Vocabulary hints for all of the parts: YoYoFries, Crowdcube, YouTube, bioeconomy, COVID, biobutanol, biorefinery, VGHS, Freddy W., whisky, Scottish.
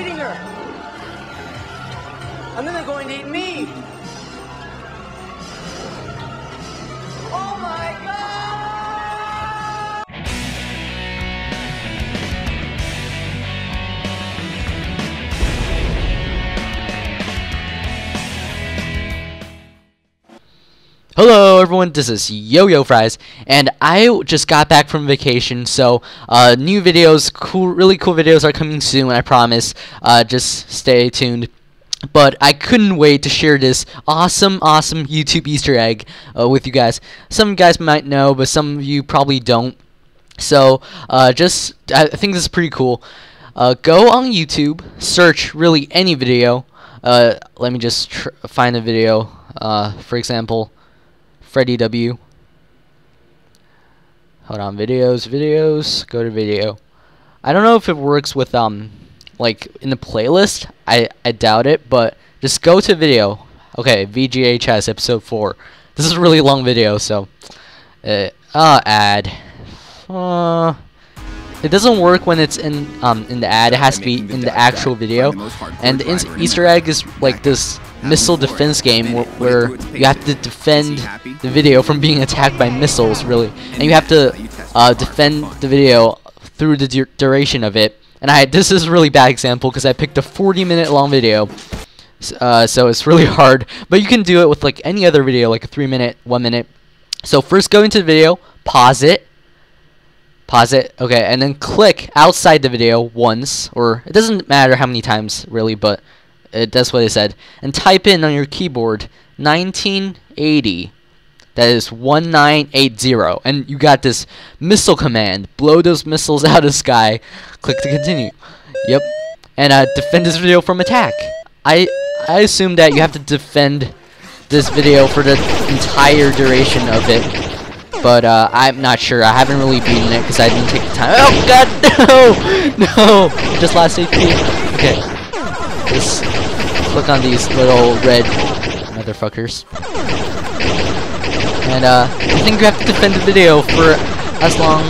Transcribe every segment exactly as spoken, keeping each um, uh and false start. eating her. And then they're going to eat me. Oh my God! Hello everyone, this is YoYoFries, and I just got back from vacation, so uh, new videos, cool, really cool videos are coming soon, I promise. Uh, just stay tuned. But I couldn't wait to share this awesome, awesome YouTube Easter egg uh, with you guys. Some guys might know, but some of you probably don't. So, uh, just, I think this is pretty cool. Uh, go on YouTube, search really any video. Uh, let me just tr find a video. Uh, for example, Freddy W. Hold on, videos, videos, go to video. I don't know if it works with, um... like in the playlist. I, I doubt it, but just go to video. Okay, V G H S episode four. This is a really long video, so uh, uh ad. Uh, it doesn't work when it's in um in the ad. It has to be in the actual video. And the Easter egg is like this missile defense game where, where you have to defend the video from being attacked by missiles, really, and you have to uh, defend the video through the du duration of it. And I, this is a really bad example because I picked a forty minute long video, uh, so it's really hard. But you can do it with like any other video, like a three minute, one minute. So first go into the video, pause it, pause it, okay, and then click outside the video once, or it doesn't matter how many times really, but it, that's what it said. And type in on your keyboard nineteen eighty. That is one nine eight zero, and you got this missile command. Blow those missiles out of the sky. Click to continue. Yep. And uh, defend this video from attack. I I assume that you have to defend this video for the entire duration of it. But uh, I'm not sure. I haven't really beaten it because I didn't take the time. Oh God! No! No! Just last H P. Okay. Just click on these little red motherfuckers. And uh, I think you have to defend the video for as long.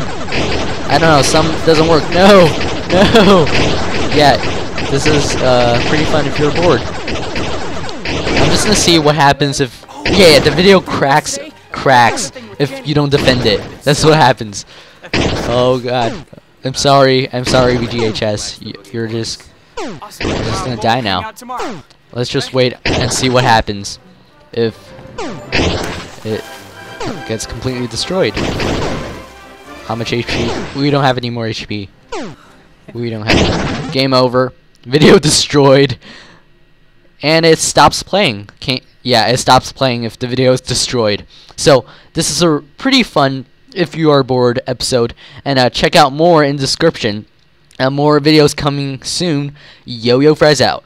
I don't know, some doesn't work. No! No! Yeah, this is uh, pretty fun if you're bored. I'm just gonna see what happens if... Yeah, yeah, the video cracks, cracks if you don't defend it. That's what happens. Oh God. I'm sorry, I'm sorry V G H S. You're just, you're just gonna die now. Let's just wait and see what happens if it gets completely destroyed. How much H P? We don't have any more H P. We don't have any. Game over. Video destroyed. And it stops playing. Can't, yeah, it stops playing if the video is destroyed. So, this is a pretty fun, if you are bored, episode. And uh, check out more in the description. Uh, more videos coming soon. YoYoFries out.